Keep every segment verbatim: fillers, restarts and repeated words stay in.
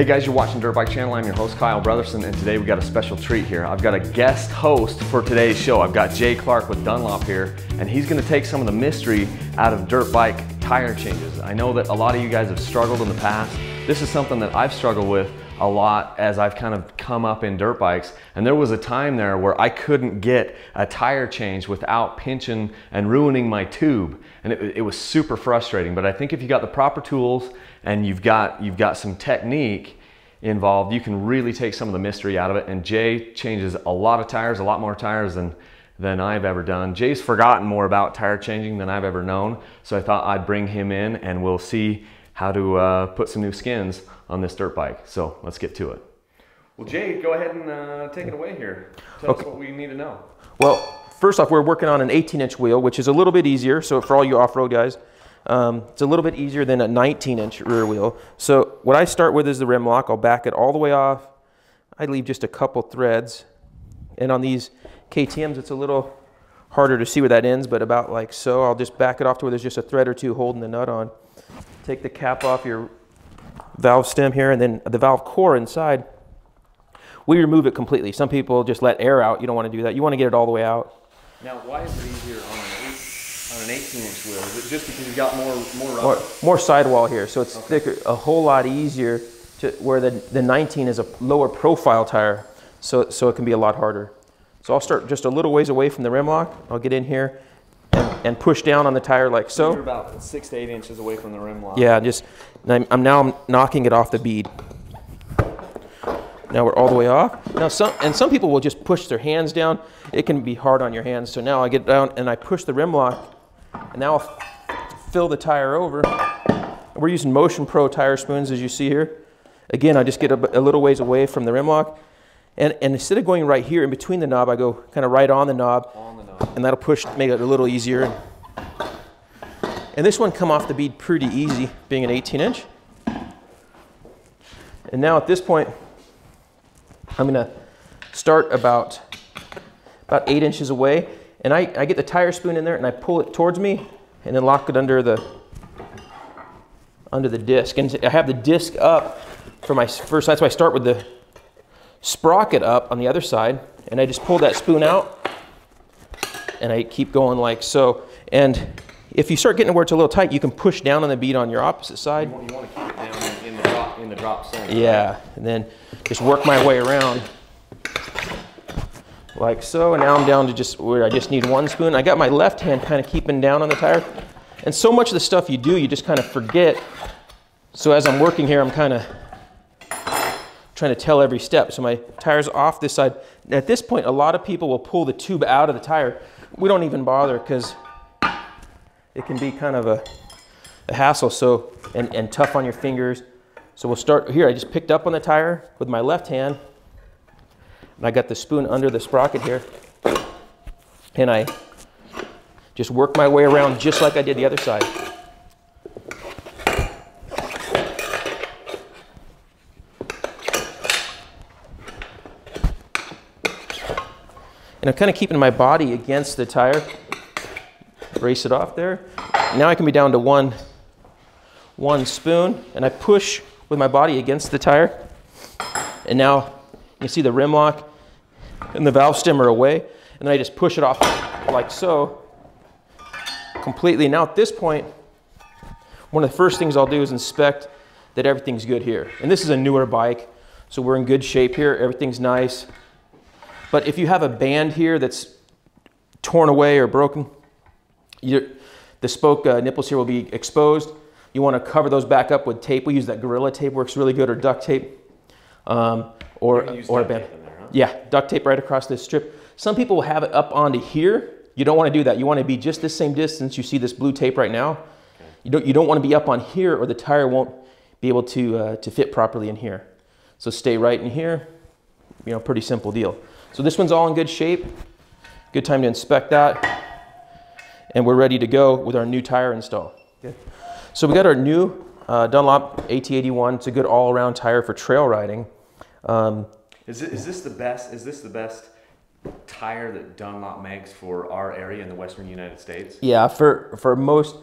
Hey guys, you're watching Dirt Bike Channel. I'm your host, Kyle Brotherson, and today we got a special treat here. I've got a guest host for today's show. I've got Jay Clark with Dunlop here, and he's gonna take some of the mystery out of dirt bike tire changes. I know that a lot of you guys have struggled in the past. This is something that I've struggled with a lot as I've kind of come up in dirt bikes, and there was a time there where I couldn't get a tire change without pinching and ruining my tube, and it, it was super frustrating. But I think if you got the proper tools and you've got you've got some technique involved, you can really take some of the mystery out of it. And Jay changes a lot of tires, a lot more tires than than I've ever done. Jay's forgotten more about tire changing than I've ever known, so I thought I'd bring him in and we'll see how to uh, put some new skins on this dirt bike. So let's get to it. Well, Jay, go ahead and uh, take it away here. Tell okay. us what we need to know. Well, first off, we're working on an eighteen inch wheel, which is a little bit easier. So for all you off-road guys, um, it's a little bit easier than a nineteen inch rear wheel. So what I start with is the rim lock. I'll back it all the way off. I leave just a couple threads. And on these K T Ms, it's a little harder to see where that ends, but about like so, I'll just back it off to where there's just a thread or two holding the nut on. Take the cap off your valve stem here, and then the valve core inside, we remove it completely. Some people just let air out. You don't want to do that. You want to get it all the way out. Now, why is it easier on an eighteen inch wheel? Is it just because you've got more more, rubber? more, more sidewall here, so it's okay. thicker, a whole lot easier to where the, the nineteen is a lower profile tire, so, so it can be a lot harder. So I'll start just a little ways away from the rim lock. I'll get in here And, and push down on the tire like so. You're about six to eight inches away from the rim lock. Yeah, just I'm, I'm now I'm knocking it off the bead. Now we're all the way off. Now some and some people will just push their hands down. It can be hard on your hands. So now I get down and I push the rim lock, and now I'll fill the tire over. We're using Motion Pro tire spoons, as you see here. Again, I just get a, a little ways away from the rim lock, and and instead of going right here in between the knob, I go kind of right on the knob. On the knob. And that'll push, make it a little easier. And this one come off the bead pretty easy, being an eighteen inch. And now at this point, I'm gonna start about, about eight inches away. And I, I get the tire spoon in there and I pull it towards me and then lock it under the, under the disc. And I have the disc up for my first side, so I start with the sprocket up on the other side. And I just pull that spoon out and I keep going like so. And if you start getting to where it's a little tight, you can push down on the bead on your opposite side. You want, you want to keep it down in the drop, in the drop center. Yeah, right? And then just work my way around like so. And now I'm down to just where I just need one spoon. I got my left hand kind of keeping down on the tire. And so much of the stuff you do, you just kind of forget. So as I'm working here, I'm kind of trying to tell every step. So my tire's off this side. At this point, a lot of people will pull the tube out of the tire. We don't even bother because it can be kind of a, a hassle, so and, and tough on your fingers. So we'll start here. I just picked up on the tire with my left hand, and I got the spoon under the sprocket here, and I just work my way around just like I did the other side. And I'm kind of keeping my body against the tire. Brace it off there. Now I can be down to one, one spoon, and I push with my body against the tire. And now you see the rim lock and the valve stem are away. And then I just push it off like so, completely. Now at this point, one of the first things I'll do is inspect that everything's good here. And this is a newer bike, so we're in good shape here. Everything's nice. But if you have a band here that's torn away or broken, you're, the spoke uh, nipples here will be exposed. You want to cover those back up with tape. We use that Gorilla Tape, works really good, or duct tape, um, or or a band. There, huh? Yeah, duct tape right across this strip. Some people will have it up onto here. You don't want to do that. You want to be just this same distance. You see this blue tape right now. Okay. You don't you don't want to be up on here, or the tire won't be able to uh, to fit properly in here. So stay right in here. You know, pretty simple deal. So this one's all in good shape. Good time to inspect that. And we're ready to go with our new tire install. Good. So we got our new uh, Dunlop A T eighty-one. It's a good all-around tire for trail riding. Um, is, it, is this the best? Is this the best tire that Dunlop makes for our area in the Western United States? Yeah, for for most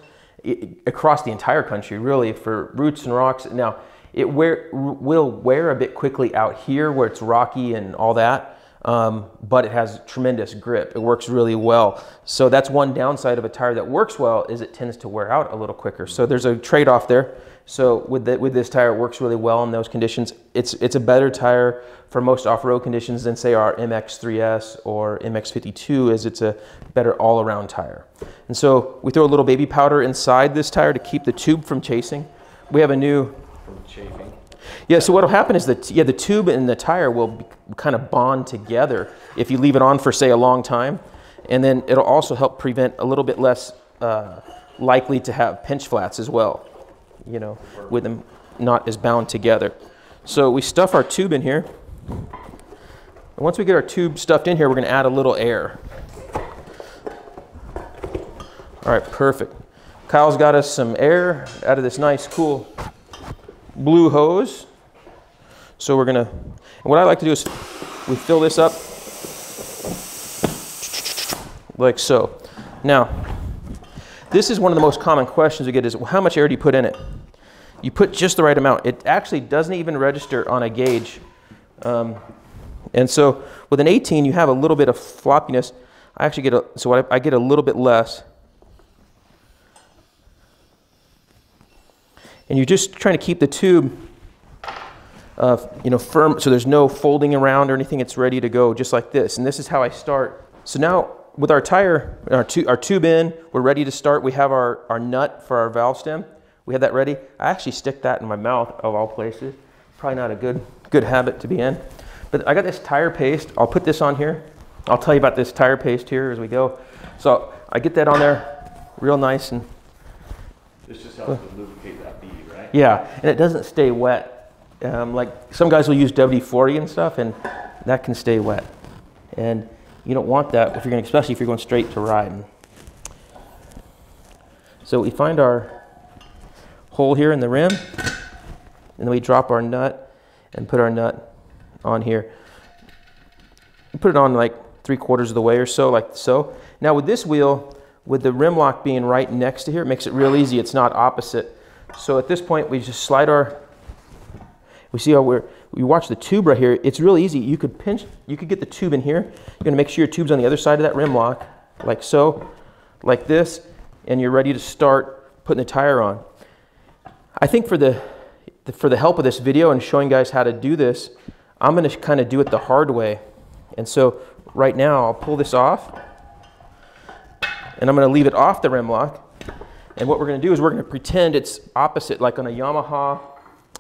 across the entire country, really, for roots and rocks. Now, it wear, will wear a bit quickly out here where it's rocky and all that, um, but it has tremendous grip. It works really well. So that's one downside of a tire that works well, is it tends to wear out a little quicker. So there's a trade-off there. So with, the, with this tire, it works really well in those conditions. It's, it's a better tire for most off-road conditions than say our M X three S or M X fifty-two, as it's a better all-around tire. And so we throw a little baby powder inside this tire to keep the tube from chasing. We have a new... From chafing. Yeah, so what'll happen is that yeah, the tube and the tire will be, kind of bond together if you leave it on for, say, a long time. And then it'll also help prevent a little bit less uh, likely to have pinch flats as well, you know, with them not as bound together. So we stuff our tube in here. And once we get our tube stuffed in here, we're gonna add a little air. All right, perfect. Kyle's got us some air out of this nice, cool blue hose. So we're gonna, and what I like to do is we fill this up like so. Now, this is one of the most common questions we get is, well, how much air do you put in it? You put just the right amount. It actually doesn't even register on a gauge. Um, and so with an eighteen, you have a little bit of floppiness. I actually get a, so I, I get a little bit less. And you're just trying to keep the tube uh, you know, firm, so there's no folding around or anything. It's ready to go just like this. And this is how I start. So now, with our tire, our, tu our tube in, we're ready to start. We have our, our nut for our valve stem. We have that ready. I actually stick that in my mouth, of all places. Probably not a good, good habit to be in. But I got this tire paste. I'll put this on here. I'll tell you about this tire paste here as we go. So I get that on there real nice. And this just helps to lubricate that bead, right? Yeah, and it doesn't stay wet. Um, like some guys will use W D forty and stuff, and that can stay wet. And you don't want that if you're going, especially if you're going straight to ride. So we find our hole here in the rim, and then we drop our nut and put our nut on here. We put it on like three quarters of the way or so, like so. Now with this wheel, with the rim lock being right next to here, it makes it real easy. It's not opposite. So at this point, we just slide our. We see how we're, we watch the tube right here. It's real easy. You could pinch, you could get the tube in here. You're gonna make sure your tube's on the other side of that rim lock, like so, like this, and you're ready to start putting the tire on. I think for the, for the help of this video and showing guys how to do this, I'm gonna kind of do it the hard way. And so right now, I'll pull this off, and I'm gonna leave it off the rim lock. And what we're gonna do is we're gonna pretend it's opposite, like on a Yamaha,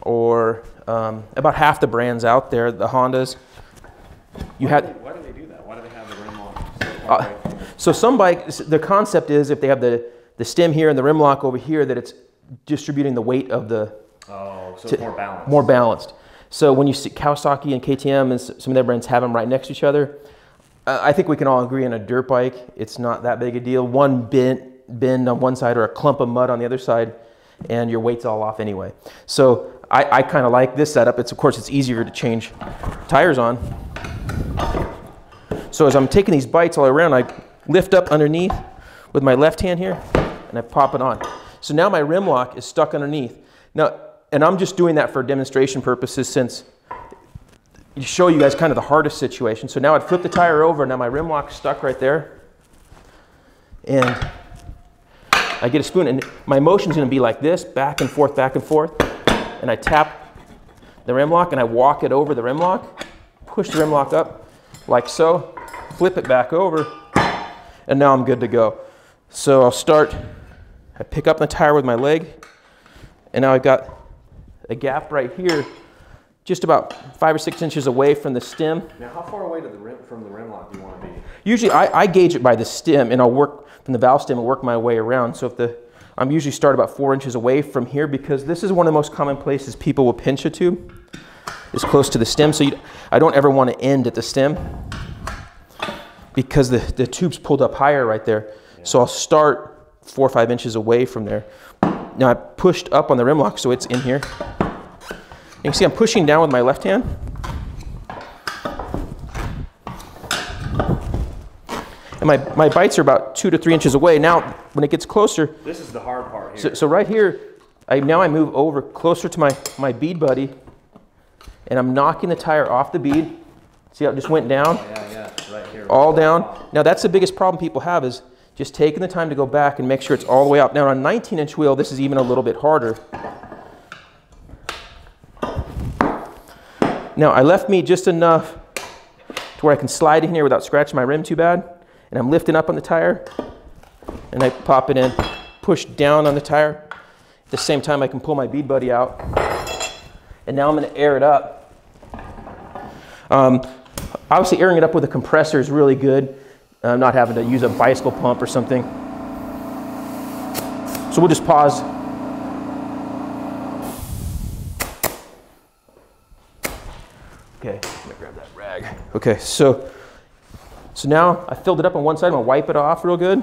or um, about half the brands out there, the Hondas. You had. Why do they do that? Why do they have the rim lock? So, uh, so some bikes, the concept is if they have the the stem here and the rim lock over here, that it's distributing the weight of the. Oh, so to, it's more balanced. More balanced. So when you see Kawasaki and K T M and some of their brands have them right next to each other, uh, I think we can all agree on a dirt bike, it's not that big a deal. One bent bend on one side or a clump of mud on the other side, and your weight's all off anyway. So I, I kind of like this setup. It's, of course, it's easier to change tires on. So as I'm taking these bites all around, I lift up underneath with my left hand here, and I pop it on. So now my rim lock is stuck underneath. Now, and I'm just doing that for demonstration purposes, since to show you guys kind of the hardest situation. So now I'd flip the tire over, now my rim lock's stuck right there. And I get a spoon, and my motion's gonna be like this, back and forth, back and forth. And I tap the rim lock and I walk it over the rim lock, push the rim lock up like so, flip it back over, and now I'm good to go. So I'll start, I pick up the tire with my leg, and now I've got a gap right here, just about five or six inches away from the stem. Now how far away to the rim, from the rim lock do you want to be? Usually I, I gauge it by the stem, and I'll work from the valve stem and work my way around. So if the I'm usually start about four inches away from here, because this is one of the most common places people will pinch a tube. It's close to the stem, so you, I don't ever want to end at the stem because the, the tube's pulled up higher right there. Yeah. So I'll start four or five inches away from there. Now I pushed up on the rim lock, so it's in here. You can see I'm pushing down with my left hand. And my, my bites are about two to three inches away. Now, when it gets closer... This is the hard part here. So, so right here, I, now I move over closer to my, my bead buddy, and I'm knocking the tire off the bead. See how it just went down? Oh, yeah, yeah, right here. All down. Now that's the biggest problem people have, is just taking the time to go back and make sure it's all the way up. Now on a nineteen inch wheel, this is even a little bit harder. Now I left me just enough to where I can slide in here without scratching my rim too bad. And I'm lifting up on the tire, and I pop it in, push down on the tire. At the same time, I can pull my bead buddy out. And now I'm gonna air it up. Um, obviously airing it up with a compressor is really good. I'm not having to use a bicycle pump or something. So we'll just pause. Okay, I'm gonna grab that rag. Okay, so, so now I filled it up on one side. I'm gonna wipe it off real good.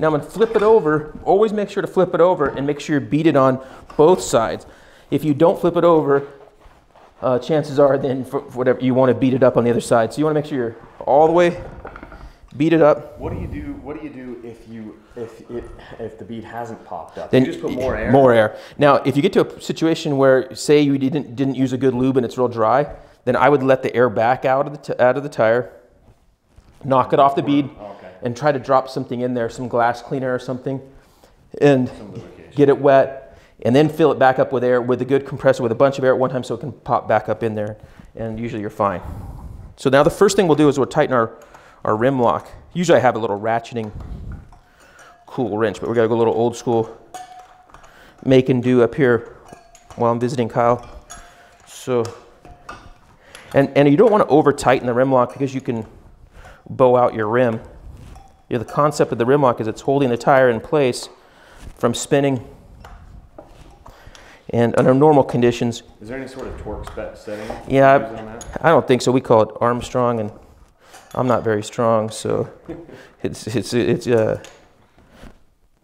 Now I'm gonna flip it over. Always make sure to flip it over and make sure you're beaded on both sides. If you don't flip it over, uh, chances are then for, for whatever, you wanna beat it up on the other side. So you wanna make sure you're all the way beat it up. What do you do? What do you do if you if if, if the bead hasn't popped up? Then you just put more air. More air. Now, if you get to a situation where, say, you didn't didn't use a good lube and it's real dry, then I would let the air back out of the t out of the tire, knock it off the bead, oh, okay. and try to drop something in there, some glass cleaner or something, and some get it wet, and then fill it back up with air with a good compressor with a bunch of air at one time so it can pop back up in there, and usually you're fine. So now the first thing we'll do is we'll tighten our. Our rim lock. Usually I have a little ratcheting cool wrench, but we're gonna go a little old school make and do up here while I'm visiting Kyle. So, and, and you don't wanna over tighten the rim lock because you can bow out your rim. You know, the concept of the rim lock is it's holding the tire in place from spinning. And under normal conditions. Is there any sort of torque spec setting? Yeah, I don't think so. We call it Armstrong, and I'm not very strong, so it's it's it's uh,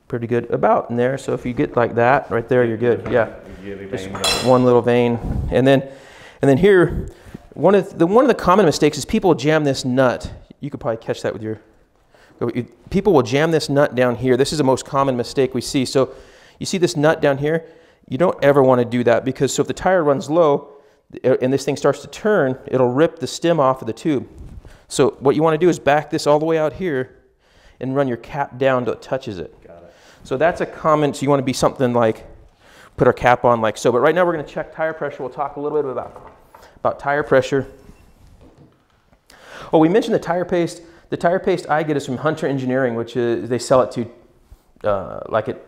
pretty good about in there. So if you get like that right there, you're good. Yeah, just one little vein, and then and then here, one of the one of the common mistakes is people jam this nut. You could probably catch that with your. People will jam this nut down here. This is the most common mistake we see. So you see this nut down here. You don't ever want to do that, because so if the tire runs low and this thing starts to turn, it'll rip the stem off of the tube. So what you want to do is back this all the way out here and run your cap down until it touches it. Got it. So that's a common, so you want to be something like, put our cap on like so. But right now we're going to check tire pressure. We'll talk a little bit about, about tire pressure. Oh, we mentioned the tire paste. The tire paste I get is from Hunter Engineering, which is, they sell it to uh, like it,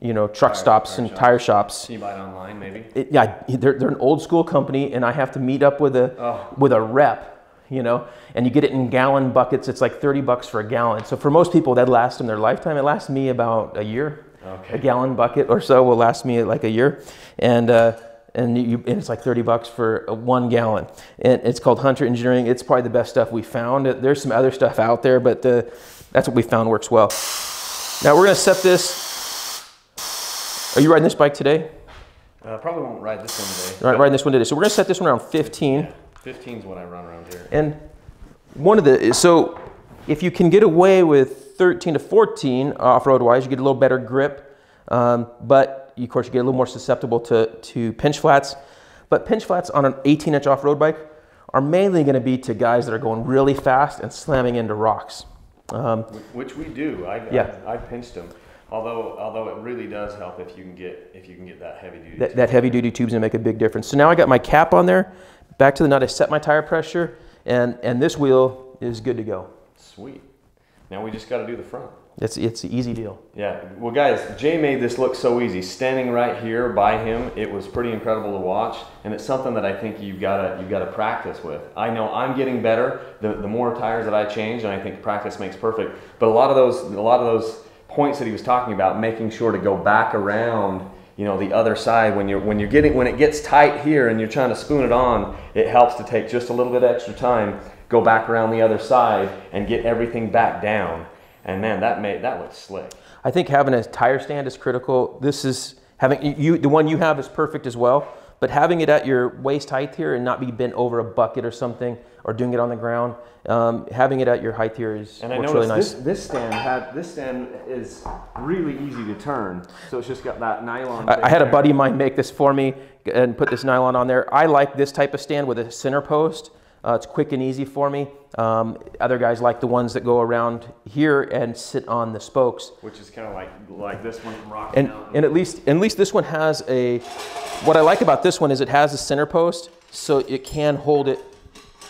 you know, truck tire, stops tire and shops. tire shops. Can you buy it online maybe? It, yeah, they're, they're an old school company, and I have to meet up with a, oh. with a rep. You know, and you get it in gallon buckets. It's like thirty bucks for a gallon. So for most people, that lasts them their lifetime. It lasts me about a year. Okay. A gallon bucket or so will last me like a year. And, uh, and, you, and it's like thirty bucks for a one gallon. And it's called Hunter Engineering. It's probably the best stuff we found. There's some other stuff out there, but uh, that's what we found works well. Now we're gonna set this. Are you riding this bike today? I uh, probably won't ride this one today. All right, riding this one today. So we're gonna set this one around fifteen. Yeah. fifteen is what I run around here. And one of the, so if you can get away with thirteen to fourteen off-road wise, you get a little better grip, um, but you, of course you get a little more susceptible to, to pinch flats. But pinch flats on an eighteen inch off-road bike are mainly gonna be to guys that are going really fast and slamming into rocks. Um, Which we do, I, yeah. I, I pinched them. Although, although it really does help if you can get, if you can get that heavy duty. That, that heavy duty tube's gonna make a big difference. So now I got my cap on there. Back to the nut, I set my tire pressure, and, and this wheel is good to go. Sweet. Now we just got to do the front. It's, it's an easy deal. Yeah. Well, guys, Jay made this look so easy. Standing right here by him, it was pretty incredible to watch, and it's something that I think you've got you've to practice with. I know I'm getting better the, the more tires that I change, and I think practice makes perfect. But a lot of those, a lot of those points that he was talking about, making sure to go back around, you know, the other side when you're when you're getting when it gets tight here and you're trying to spoon it on, it helps to take just a little bit extra time, go back around the other side and get everything back down. And man, that made that look slick. I think having a tire stand is critical. This is having you the one you have is perfect as well, but having it at your waist height here and not be bent over a bucket or something, or doing it on the ground, um, having it at your height here is and I works really nice. This, this stand had this stand is really easy to turn, so it's just got that nylon. I, I had there. a buddy of mine make this for me and put this nylon on there. I like this type of stand with a center post. Uh, it's quick and easy for me. Um, other guys like the ones that go around here and sit on the spokes, which is kind of like like this one from Rocky Mountain. And, and at least at least this one has a. What I like about this one is it has a center post, so it can hold it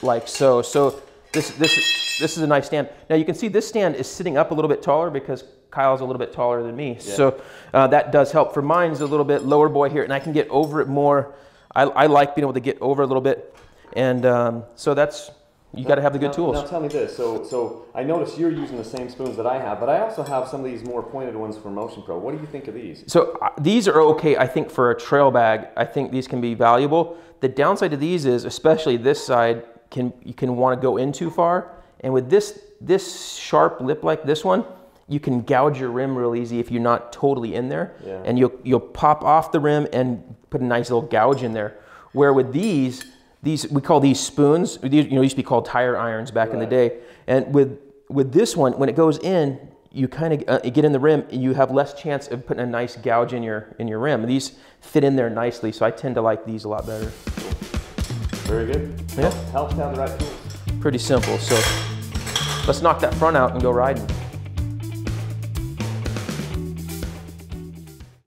like so. So this this this is a nice stand. Now you can see this stand is sitting up a little bit taller because Kyle's a little bit taller than me. Yeah. So uh, that does help. For mine's a little bit lower boy here, and I can get over it more. I, I like being able to get over a little bit. And um, so that's, you got to have the good now, tools. Now tell me this, so so I noticed you're using the same spoons that I have, but I also have some of these more pointed ones from Motion Pro. What do you think of these? So uh, these are okay, I think, for a trail bag. I think these can be valuable. The downside to these is, especially this side, can you can want to go in too far. And with this, this sharp lip like this one, you can gouge your rim real easy if you're not totally in there. Yeah. And you'll, you'll pop off the rim and put a nice little gouge in there. Where with these, These, we call these spoons, these, you know, used to be called tire irons back right. in the day. And with, with this one, when it goes in, you kind of uh, get in the rim and you have less chance of putting a nice gouge in your, in your rim. These fit in there nicely, so I tend to like these a lot better. Very good. Yeah. Helps to have the right tools. Pretty simple, so let's knock that front out and go riding.